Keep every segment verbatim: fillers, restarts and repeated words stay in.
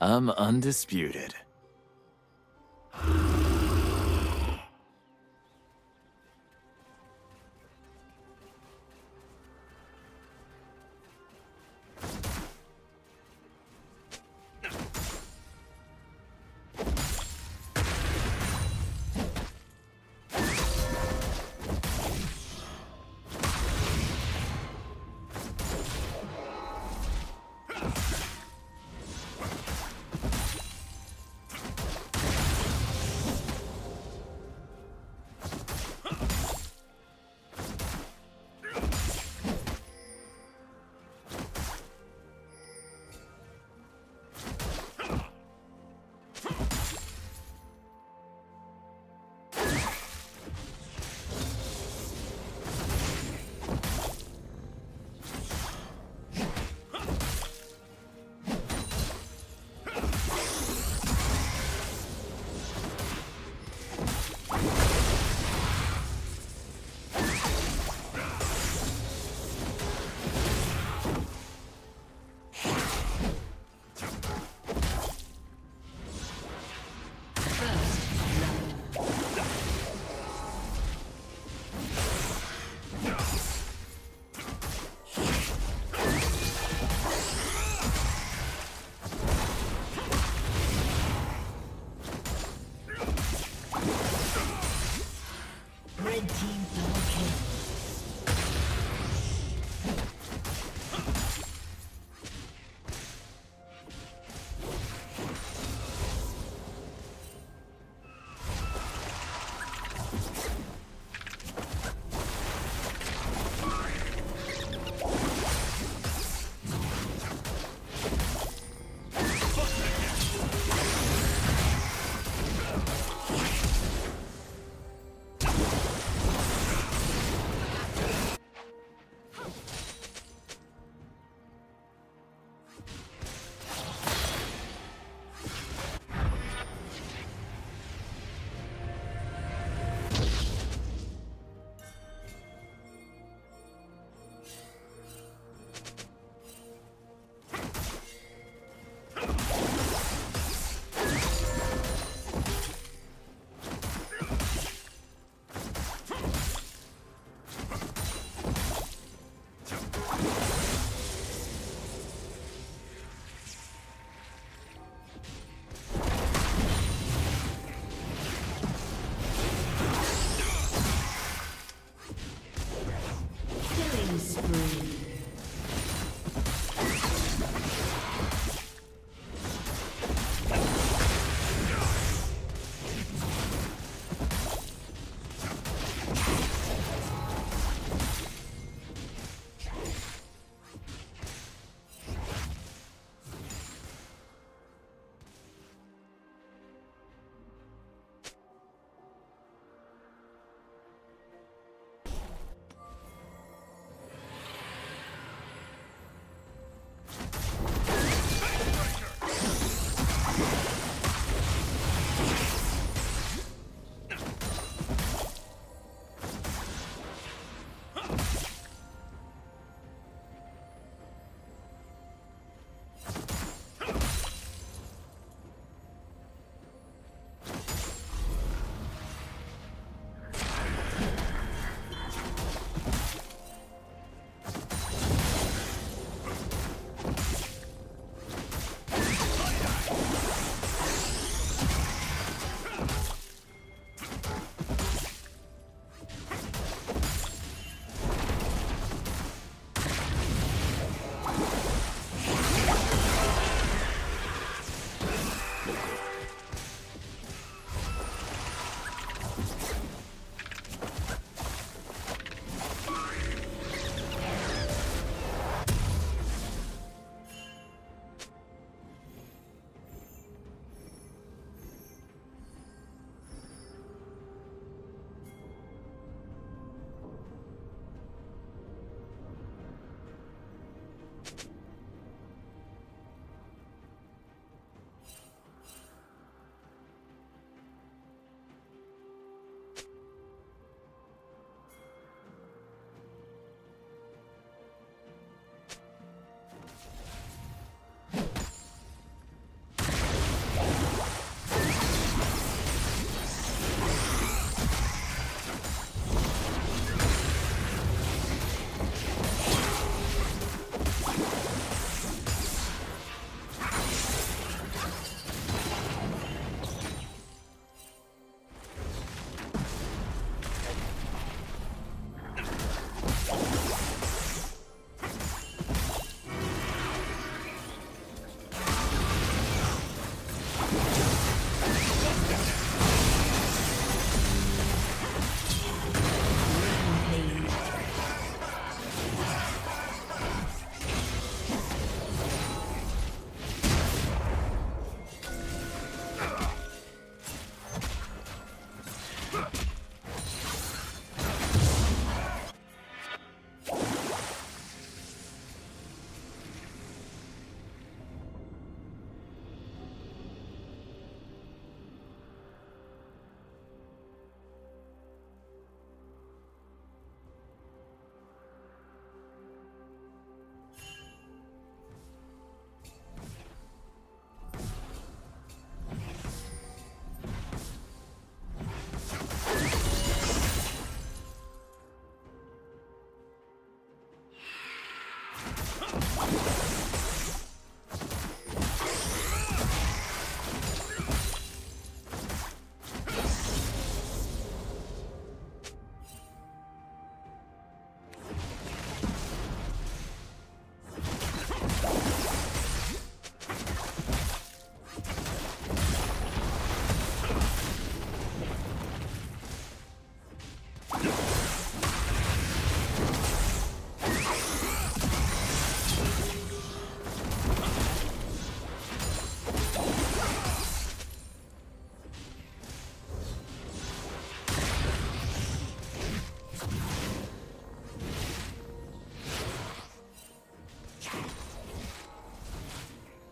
I'm undisputed.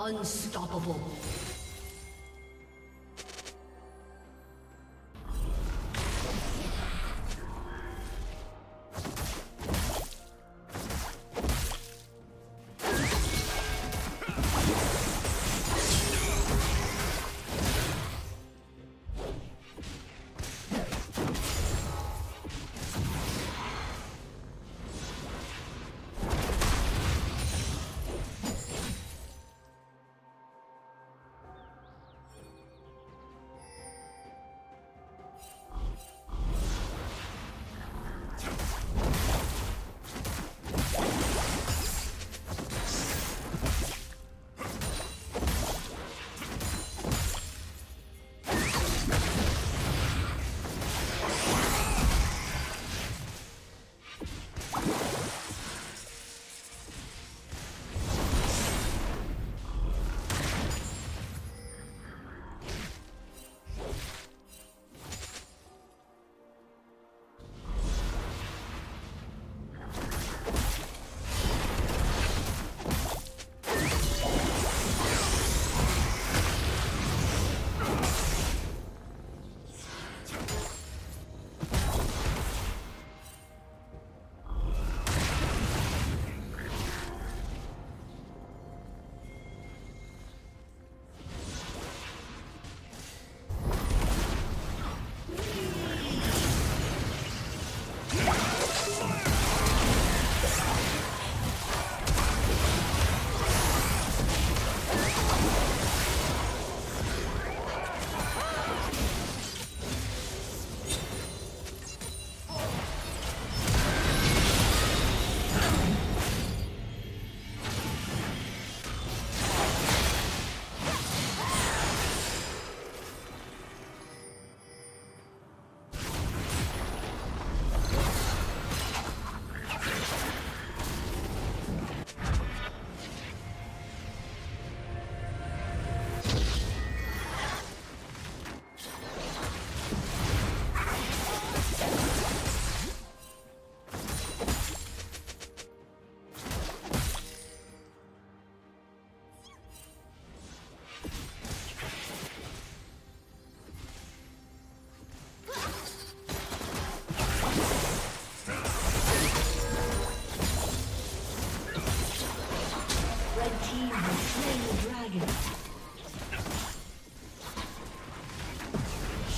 Unstoppable.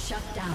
Shut down.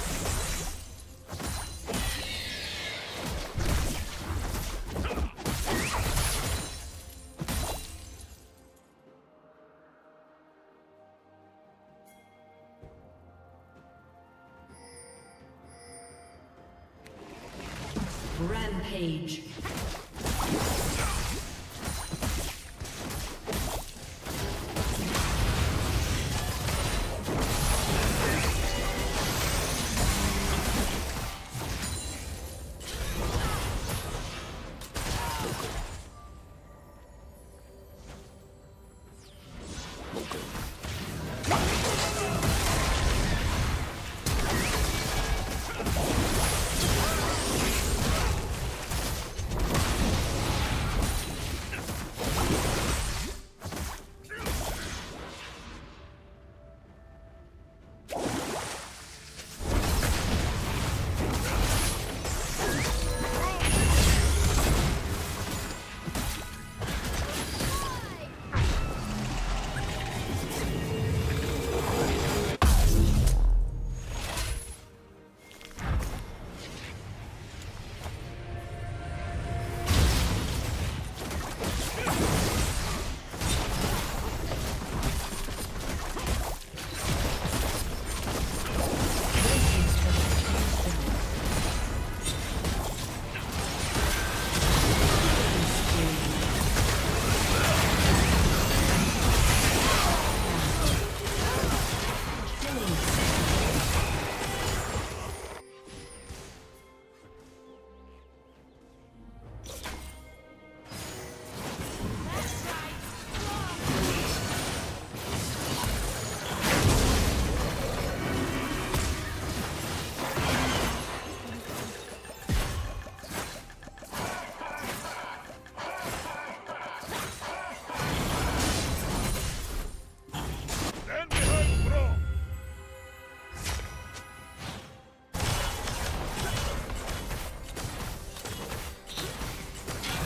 Rampage.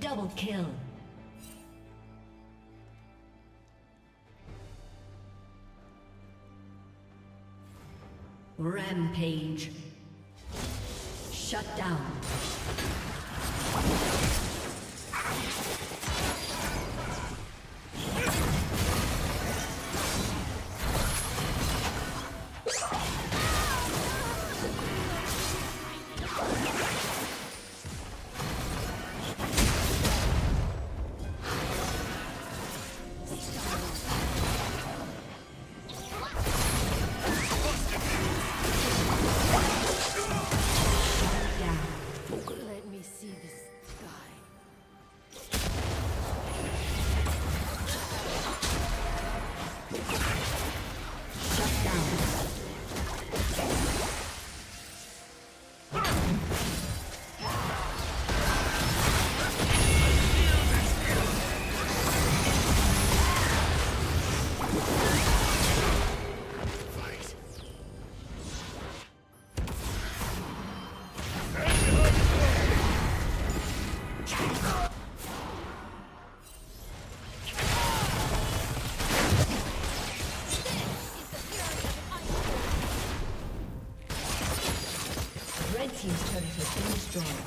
Double kill. Rampage. Shut down. Team's turret has been destroyed. Strong.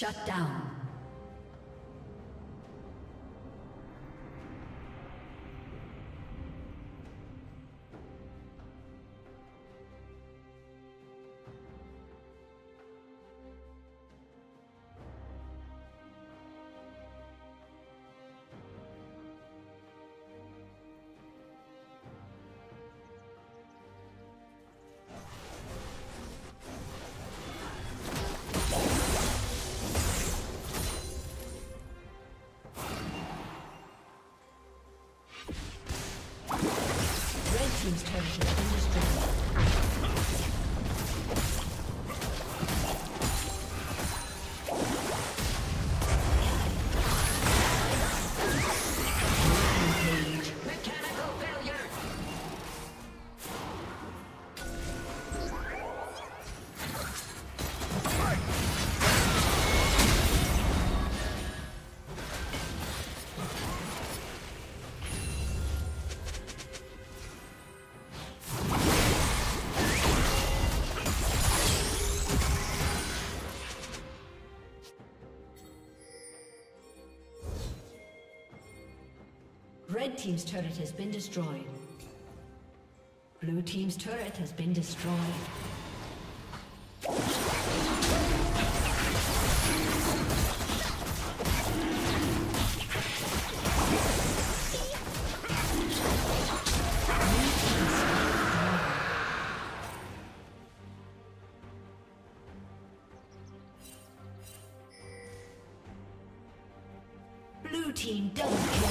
Shut down. Red team's turret has been destroyed. Blue team's turret has been destroyed. Blue team double kill.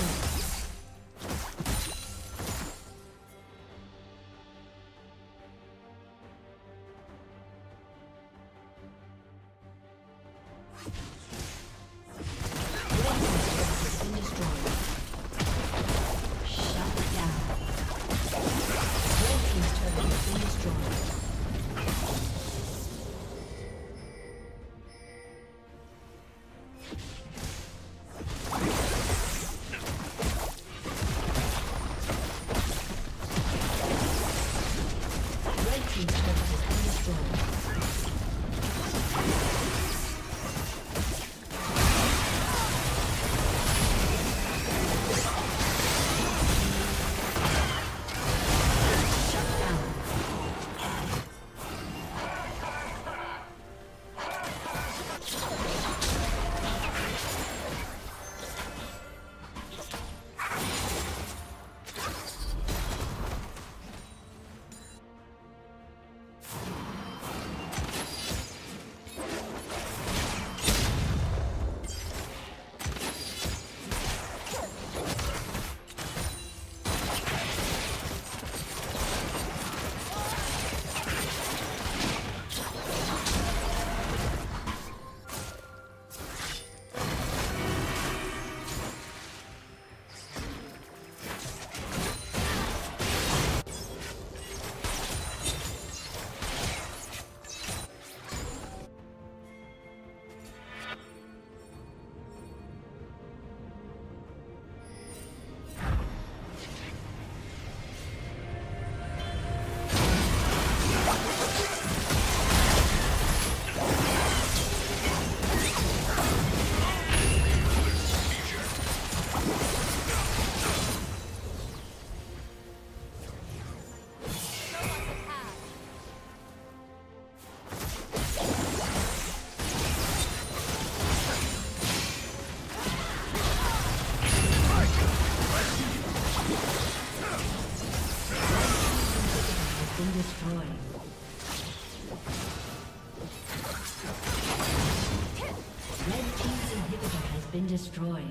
Destroyed.